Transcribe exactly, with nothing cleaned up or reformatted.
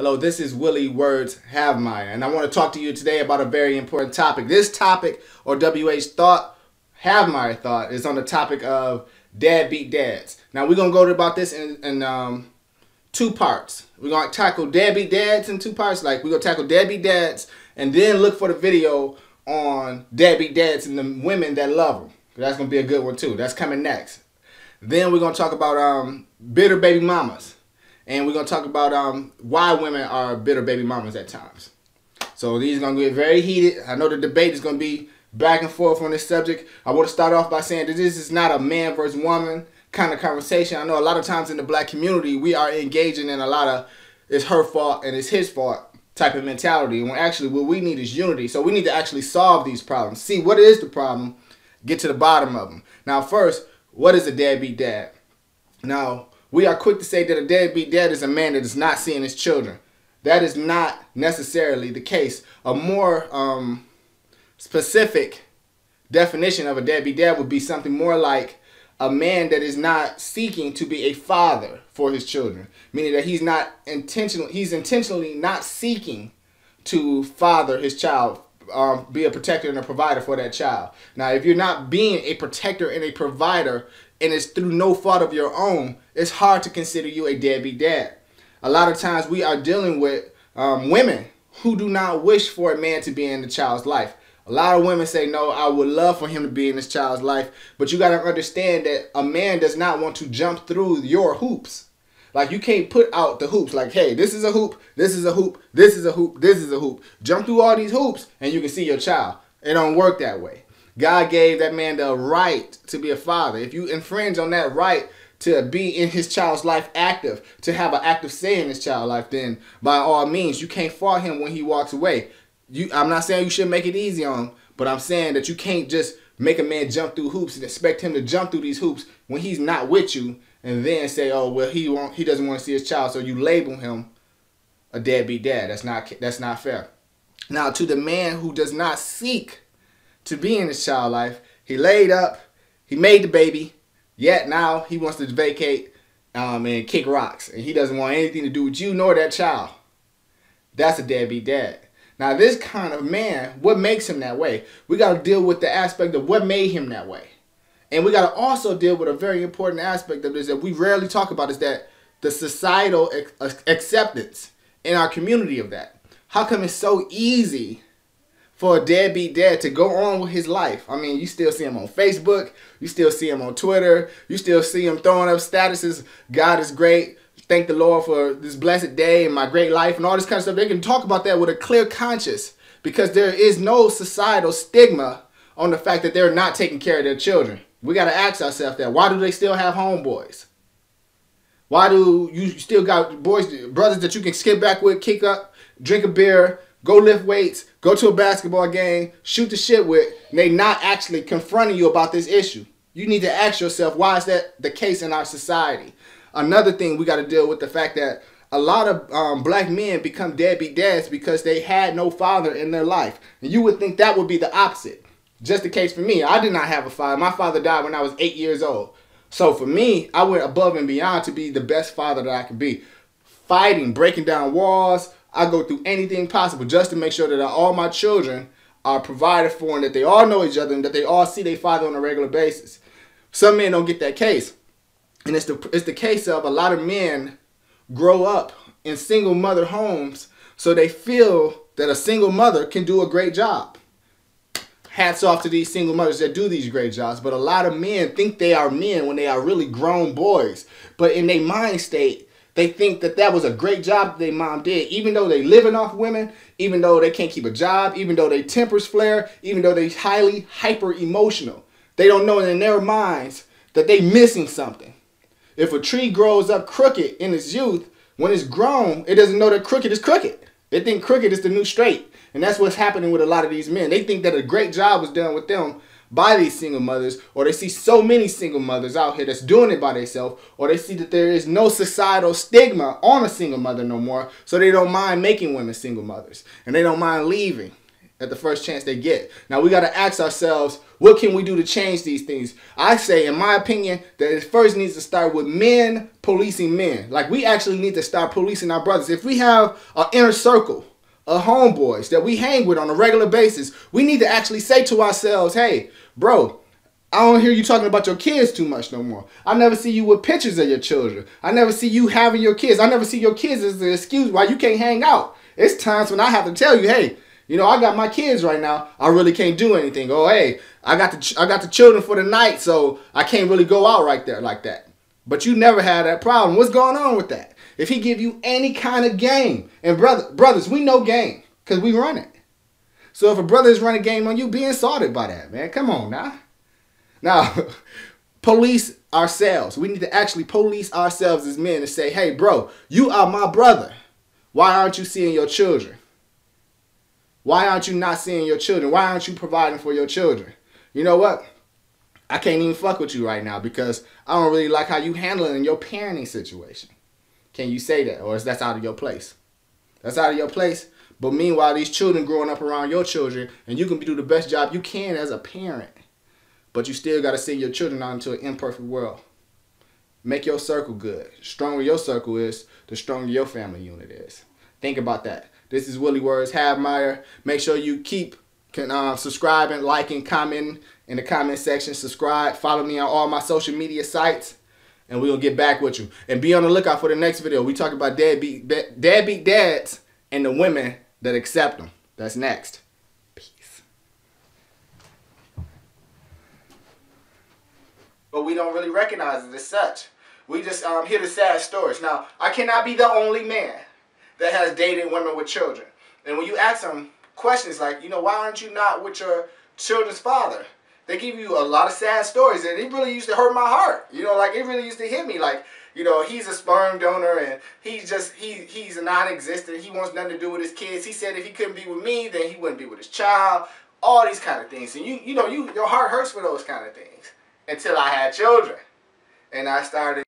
Hello, this is Willie Words Havemire, and I want to talk to you today about a very important topic. This topic, or W H thought, Havemire thought, is on the topic of deadbeat dads. Now, we're going to go about this in, in um, two parts. We're going to tackle deadbeat dads in two parts. Like, we're going to tackle deadbeat dads, and then look for the video on deadbeat dads and the women that love them. That's going to be a good one, too. That's coming next. Then we're going to talk about um, bitter baby mamas. And we're going to talk about um, why women are bitter baby mamas at times. So these are going to get very heated. I know the debate is going to be back and forth on this subject. I want to start off by saying that this is not a man versus woman kind of conversation. I know a lot of times in the black community, we are engaging in a lot of it's her fault and it's his fault type of mentality. When actually what we need is unity. So we need to actually solve these problems. See, what is the problem? Get to the bottom of them. Now, first, what is a deadbeat dad? Now, we are quick to say that a deadbeat dad is a man that is not seeing his children. That is not necessarily the case. A more um, specific definition of a deadbeat dad would be something more like a man that is not seeking to be a father for his children, meaning that he's not intentional. He's intentionally not seeking to father his child, um, be a protector and a provider for that child. Now, if you're not being a protector and a provider, and it's through no fault of your own, it's hard to consider you a deadbeat dad. A lot of times we are dealing with um, women who do not wish for a man to be in the child's life. A lot of women say, no, I would love for him to be in his child's life. But you got to understand that a man does not want to jump through your hoops. Like, you can't put out the hoops like, hey, this is a hoop, this is a hoop, this is a hoop, this is a hoop. Jump through all these hoops and you can see your child. It don't work that way. God gave that man the right to be a father. If you infringe on that right to be in his child's life active, to have an active say in his child's life, then by all means, you can't fault him when he walks away. You, I'm not saying you should make it easy on him, but I'm saying that you can't just make a man jump through hoops and expect him to jump through these hoops when he's not with you and then say, oh, well, he, won't, he doesn't want to see his child, so you label him a deadbeat dad. That's not, that's not fair. Now, to the man who does not seek to be in his child life, he laid up, he made the baby, yet now he wants to vacate um, and kick rocks, and he doesn't want anything to do with you nor that child. That's a deadbeat dad. Now, this kind of man, what makes him that way? We got to deal with the aspect of what made him that way. And we got to also deal with a very important aspect of this that we rarely talk about, is that the societal acceptance in our community of that. How come it's so easy for a deadbeat dad to go on with his life? I mean, you still see him on Facebook. You still see him on Twitter. You still see him throwing up statuses. God is great. Thank the Lord for this blessed day and my great life and all this kind of stuff. They can talk about that with a clear conscience because there is no societal stigma on the fact that they're not taking care of their children. We got to ask ourselves that. Why do they still have homeboys? Why do you still got boys, brothers that you can skip back with, kick up, drink a beer, go lift weights, go to a basketball game, shoot the shit with, and they not actually confronting you about this issue? You need to ask yourself, why is that the case in our society? Another thing, we got to deal with the fact that a lot of um, black men become deadbeat dads because they had no father in their life. And you would think that would be the opposite. Just the case for me. I did not have a father. My father died when I was eight years old. So for me, I went above and beyond to be the best father that I could be. Fighting, breaking down walls, I go through anything possible just to make sure that all my children are provided for and that they all know each other and that they all see their father on a regular basis. Some men don't get that case. And it's the, it's the case of a lot of men grow up in single mother homes, so they feel that a single mother can do a great job. Hats off to these single mothers that do these great jobs. But a lot of men think they are men when they are really grown boys. But in their mind state, they think that that was a great job that their mom did, even though they living off women, even though they can't keep a job, even though their tempers flare, even though they highly hyper-emotional. They don't know in their minds that they missing something. If a tree grows up crooked in its youth, when it's grown, it doesn't know that crooked is crooked. They think crooked is the new straight. And that's what's happening with a lot of these men. They think that a great job was done with them by these single mothers, or they see so many single mothers out here that's doing it by themselves, or they see that there is no societal stigma on a single mother no more, so they don't mind making women single mothers, and they don't mind leaving at the first chance they get. Now, we got to ask ourselves, What can we do to change these things? I say, in my opinion, that it first needs to start with men policing men. Like, we actually need to start policing our brothers. If we have an inner circle of homeboys that we hang with on a regular basis, we need to actually say to ourselves, hey, bro, I don't hear you talking about your kids too much no more. I never see you with pictures of your children. I never see you having your kids. I never see your kids as an excuse why you can't hang out. It's times when I have to tell you, hey, you know, I got my kids right now. I really can't do anything. Oh, hey, I got the ch I got the children for the night, so I can't really go out right there like that. But you never had that problem. What's going on with that? If he give you any kind of game, and brother, brothers, we know game because we run it. So if a brother is running game on you, be insulted by that, man. Come on now. Now, police ourselves. We need to actually police ourselves as men and say, hey, bro, you are my brother. Why aren't you seeing your children? Why aren't you not seeing your children? Why aren't you providing for your children? You know what? I can't even fuck with you right now because I don't really like how you handling in your parenting situation. Can you say that? Or is that out of your place? That's out of your place. But meanwhile, these children growing up around your children, and you can do the best job you can as a parent. But you still got to send your children out into an imperfect world. Make your circle good. The stronger your circle is, the stronger your family unit is. Think about that. This is Willie Words Havemire. Make sure you keep can, uh, subscribing, liking, commenting in the comment section. Subscribe. Follow me on all my social media sites. And we're going to get back with you. And be on the lookout for the next video. We talk about deadbeat, deadbeat dads and the women that accept them. That's next. But we don't really recognize it as such. We just um, hear the sad stories. Now, I cannot be the only man that has dated women with children. And when you ask them questions like, you know, why aren't you not with your children's father? They give you a lot of sad stories, and it really used to hurt my heart. You know, like, it really used to hit me. Like, you know, he's a sperm donor, and he's just, he, he's non-existent. He wants nothing to do with his kids. He said if he couldn't be with me, then he wouldn't be with his child. All these kind of things. And, you, you know, you, your heart hurts for those kind of things. Until I had children, and I started